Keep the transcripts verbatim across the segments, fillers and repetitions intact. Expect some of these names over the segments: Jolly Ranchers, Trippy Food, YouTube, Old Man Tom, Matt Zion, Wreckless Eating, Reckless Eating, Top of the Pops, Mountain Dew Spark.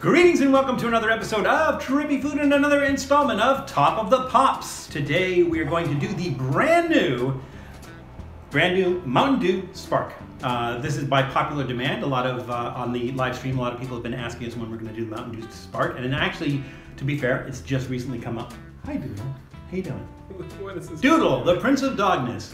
Greetings and welcome to another episode of Trippy Food and another installment of Top of the Pops. Today we are going to do the brand new, brand new Mountain Dew Spark. Uh, this is by popular demand. A lot of, uh, on the live stream, a lot of people have been asking us when we're going to do the Mountain Dew Spark. And then actually, to be fair, it's just recently come up. Hi Doodle, how you doing? What is this? Doodle, the Prince of Dogness.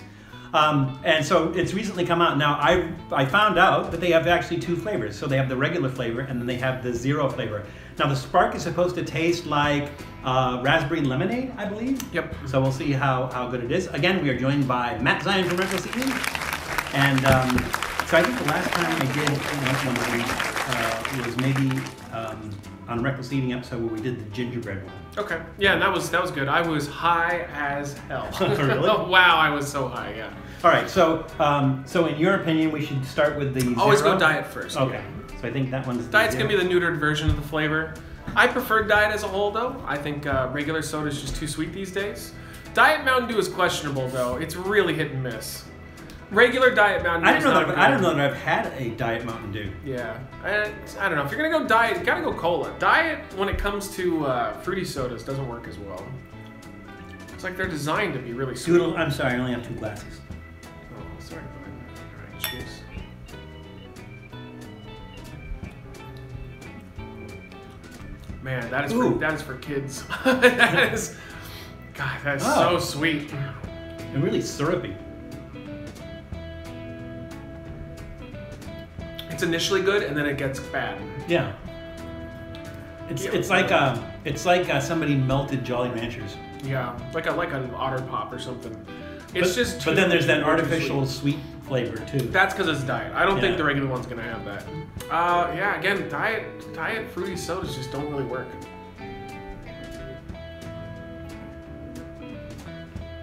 Um, and so it's recently come out. Now I, I found out that they have actually two flavors. So they have the regular flavor and then they have the zero flavor. Now the Spark is supposed to taste like uh, raspberry lemonade, I believe. Yep. So we'll see how, how good it is. Again, we are joined by Matt Zion from Wreckless Eating. And um, so I think the last time I did one of these uh, was maybe um, on Reckless Eating episode where we did the gingerbread one. Okay. Yeah, and that was that was good. I was high as hell. Really? Oh, wow, I was so high. Yeah. All right. So, um, so in your opinion, we should start with the always zero? Go diet first. Okay. Yeah. So I think that one's diet's gonna be the neutered version of the flavor. I prefer diet as a whole, though. I think uh, regular soda is just too sweet these days. Diet Mountain Dew is questionable, though. It's really hit and miss. Regular Diet Mountain Dew. I don't know. That, I don't know that I've had a Diet Mountain Dew. Yeah, I, I don't know. If you're gonna go diet, you gotta go cola. Diet, when it comes to uh, fruity sodas, doesn't work as well. It's like they're designed to be really sweet. Doodle, I'm sorry, I only have two glasses. Oh, sorry. All right, cheers. Man, that is for, that is for kids. That is, God, that is oh. so sweet and really syrupy. It's initially good and then it gets bad. Yeah. It's yeah, it's like uh it's like uh, somebody melted Jolly Ranchers. Yeah, like a like an Otter Pop or something. It's but, just. Too but then there's that artificial sweet. sweet flavor too. That's because it's diet. I don't yeah. think the regular one's gonna have that. Uh, yeah. Again, diet diet fruity sodas just don't really work.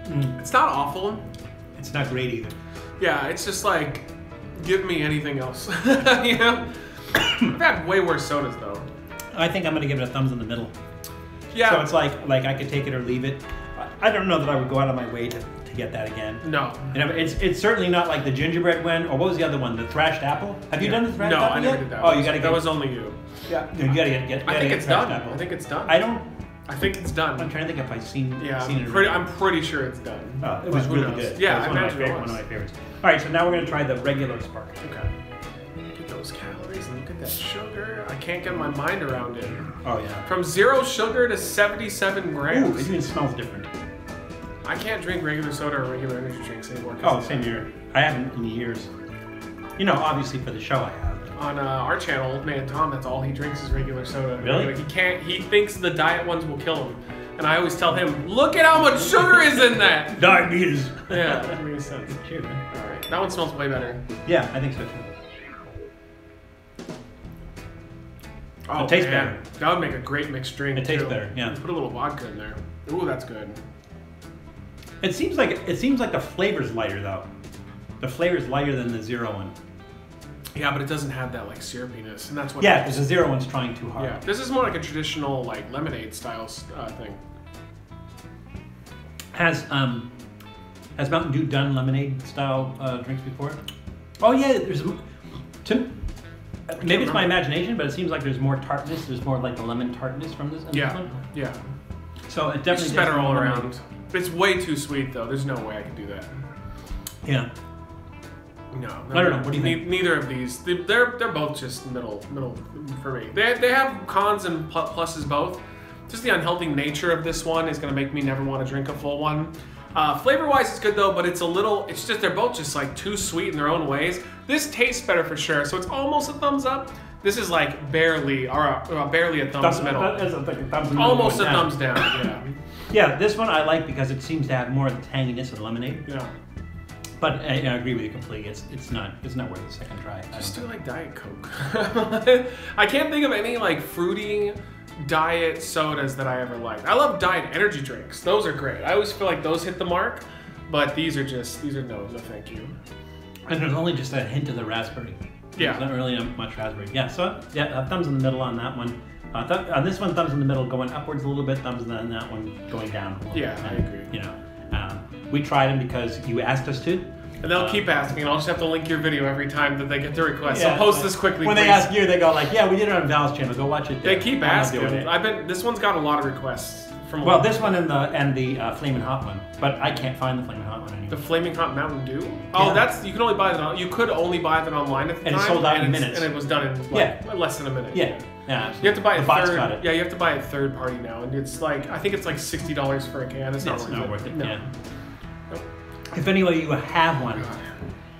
Mm. It's not awful. It's not great either. Yeah, it's just like. Give me anything else, you know? I've had way worse sodas, though. I think I'm gonna give it a thumbs in the middle. Yeah. So it's like, like I could take it or leave it. I don't know that I would go out of my way to, to get that again. No. You know, it's it's certainly not like the gingerbread one, or what was the other one, the thrashed apple? Have you yeah. done the thrashed no, apple No, I never yet? did that. Oh, you gotta get. That was only you. Yeah. You gotta get, get, gotta I think get it's done. Apple. I think it's done. I don't. I think it's done. I'm trying to think if I've seen, yeah, seen it. Pretty, I'm pretty sure it's done. Oh, it was really knows? good. Yeah, I imagine it was. One of my favorites. All right, so now we're going to try the regular Spark. Okay. Look at those calories and look at that sugar. I can't get my mind around it. Oh, yeah. From zero sugar to seventy-seven grams. Ooh, it even smells different. I can't drink regular soda or regular energy drinks anymore. Oh, same here. I haven't in years. You know, obviously for the show I have. On uh, our channel, Old Man Tom, that's all he drinks is regular soda. Really? He can't. He thinks the diet ones will kill him, and I always tell him, "Look at how much sugar is in that." Diabetes. Yeah, that makes sense. Cheers, man. All right, that one smells way better. Yeah, I think so too. Oh, it tastes man. better. That would make a great mixed drink. It tastes too. better. Yeah. Put a little vodka in there. Ooh, that's good. It seems like it seems like the flavor's lighter though. The flavor's lighter than the zero one. Yeah, but it doesn't have that like syrupiness, and that's what. Yeah, because the zero one's trying too hard. Yeah, this is more like a traditional like lemonade style uh, thing. Has um, has Mountain Dew done lemonade style uh, drinks before? Oh yeah, there's to, maybe it's my imagination, but it seems like there's more tartness. There's more like the lemon tartness from this. Yeah, this one. yeah. So it definitely. It's better all around. Lemonade. It's way too sweet though. There's no way I can do that. Yeah. No, no, I don't know. What do you think? Neither of these. They're they're both just middle middle for me. They they have cons and pluses both. Just the unhealthy nature of this one is gonna make me never want to drink a full one. Uh, flavor wise, it's good though, but it's a little. It's just they're both just like too sweet in their own ways. This tastes better for sure, so it's almost a thumbs up. This is like barely or uh, barely a thumbs, thumbs middle. That is a thumbs almost a thumbs down. Yeah. Yeah, this one I like because it seems to have more of the tanginess of lemonade. Yeah. But I, I agree with you completely. It's it's not it's not worth a second try. Just do like Diet Coke. I can't think of any like fruity diet sodas that I ever liked. I love diet energy drinks. Those are great. I always feel like those hit the mark, but these are just these are no, no thank you. And there's only just a hint of the raspberry. Yeah. There's not really much raspberry. Yeah. So yeah, thumbs in the middle on that one. Uh, th on this one, thumbs in the middle, going upwards a little bit. Thumbs on that one, going down a little yeah, bit. Yeah, I agree. You know. Um, we tried them because you asked us to, And they'll keep asking, and I'll just have to link your video every time that they get the request. Yeah, so post like, this quickly, When please. They ask you, they go like, yeah, we did it on Val's channel. Go watch it there. They keep I'm asking. I've been, this one's got a lot of requests. From well, this one and the and the uh, Flamin' Hot one. But I can't find the Flamin' Hot one anymore. The Flaming Hot Mountain Dew? Oh, yeah. That's, you can only buy that on, you could only buy that online at the and time. And it sold out in minutes. And it was done in like, yeah. less than a minute. Yeah. Yeah, you have to buy a third. Yeah, you have to buy a third party now, and it's like I think it's like sixty dollars for a can. It's not, it's worth, not it. worth it. No. Yeah. Nope. If anyway you have one,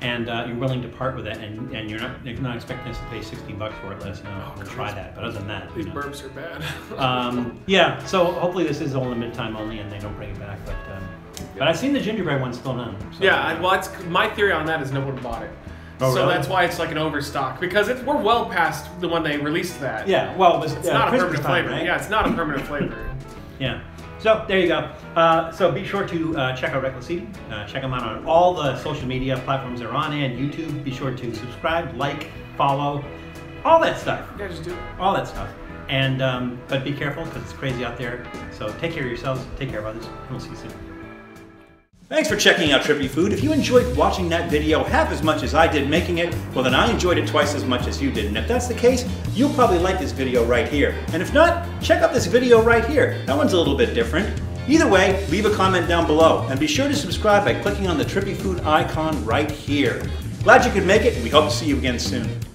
and uh, you're willing to part with it, and and you're not you're not expecting us to pay sixty bucks for it, let us know. We'll try that. But other than that, these you know. burps are bad. um, yeah. So hopefully this is all limited time only, and they don't bring it back. But um, yeah. but I've seen the gingerbread one still none. So. Yeah. I, well, it's my theory on that is no one bought it. Oh, so really? That's why it's like an overstock, because it's, we're well past the when they released that. Yeah, well, it was, it's uh, not a Christmas permanent time, flavor. Right? Yeah, it's not a permanent flavor. Yeah. So there you go. Uh, so be sure to uh, check out Wreckless Eating. Uh, check them out on all the social media platforms they're on and YouTube. Be sure to subscribe, like, follow, all that stuff. Yeah, just do it. All that stuff. And um, but be careful because it's crazy out there. So take care of yourselves. Take care of others. And we'll see you soon. Thanks for checking out Trippy Food. If you enjoyed watching that video half as much as I did making it, well then I enjoyed it twice as much as you did. And if that's the case, you'll probably like this video right here. And if not, check out this video right here. That one's a little bit different. Either way, leave a comment down below. And be sure to subscribe by clicking on the Trippy Food icon right here. Glad you could make it, and we hope to see you again soon.